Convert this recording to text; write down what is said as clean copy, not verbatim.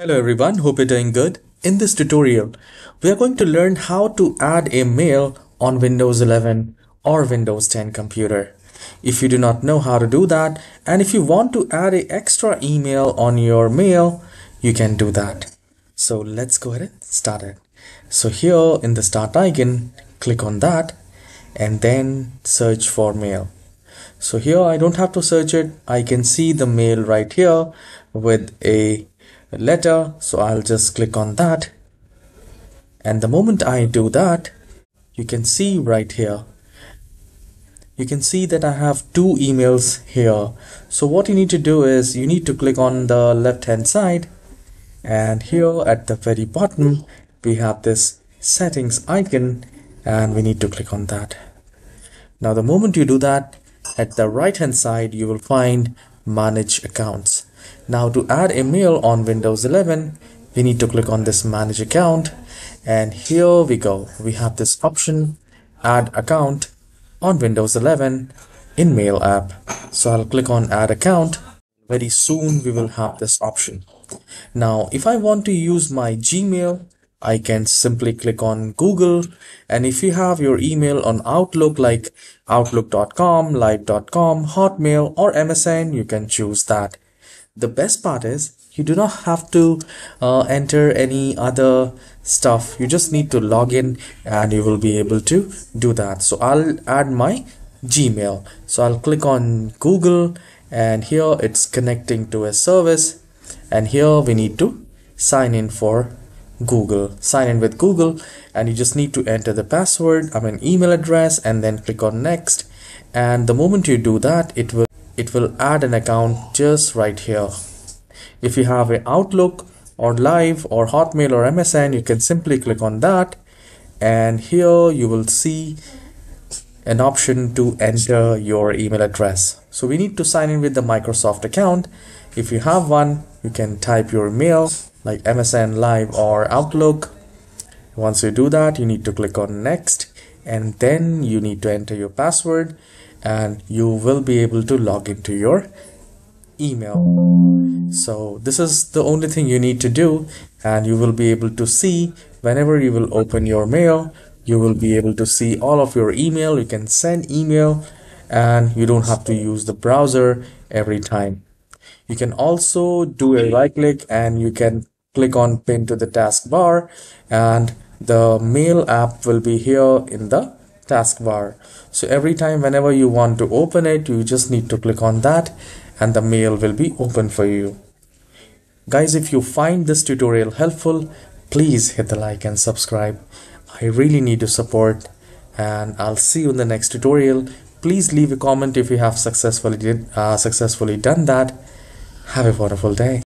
Hello everyone, hope you're doing good. In this tutorial, we are going to learn how to add a mail on Windows 11 or Windows 10 computer. If you do not know how to do that, and if you want to add an extra email on your mail, you can do that. So let's go ahead and start it. So here in the start icon, click on that and then search for mail. So here I don't have to search it. I can see the mail right here with a letter, so I'll just click on that, and the moment I do that, you can see right here, you can see that I have two emails here. So what you need to do is you need to click on the left hand side, and here at the very bottom we have this settings icon, and we need to click on that. Now the moment you do that, at the right hand side you will find manage accounts. Now to add a mail on Windows 11, we need to click on this manage account, and here we go. We have this option, add account on Windows 11 in mail app. So I'll click on add account. Very soon we will have this option. Now if I want to use my Gmail, I can simply click on Google, and if you have your email on Outlook like Outlook.com, Live.com, Hotmail or MSN, you can choose that. The best part is you do not have to enter any other stuff. You just need to log in and you will be able to do that. So I'll add my Gmail. So I'll click on Google, and here it's connecting to a service, and here we need to sign in for Google. Sign in with Google, and you just need to enter the password, email address, and then click on next. And the moment you do that, it will add an account just right here. If you have an Outlook or Live or Hotmail or MSN, you can simply click on that, and here you will see an option to enter your email address. So we need to sign in with the Microsoft account. If you have one, you can type your mail like MSN, Live or Outlook. Once you do that, you need to click on next, and then you need to enter your password, and you will be able to log into your email. So this is the only thing you need to do, and you will be able to see whenever you will open your mail, you will be able to see all of your email. You can send email, and you don't have to use the browser every time. You can also do a right click, and you can click on pin to the taskbar, and the mail app will be here in the taskbar. So every time whenever you want to open it, you just need to click on that, and the mail will be open for you. Guys, if you find this tutorial helpful, please hit the like and subscribe. I really need your support, and I'll see you in the next tutorial. Please leave a comment if you have successfully done that. Have a wonderful day.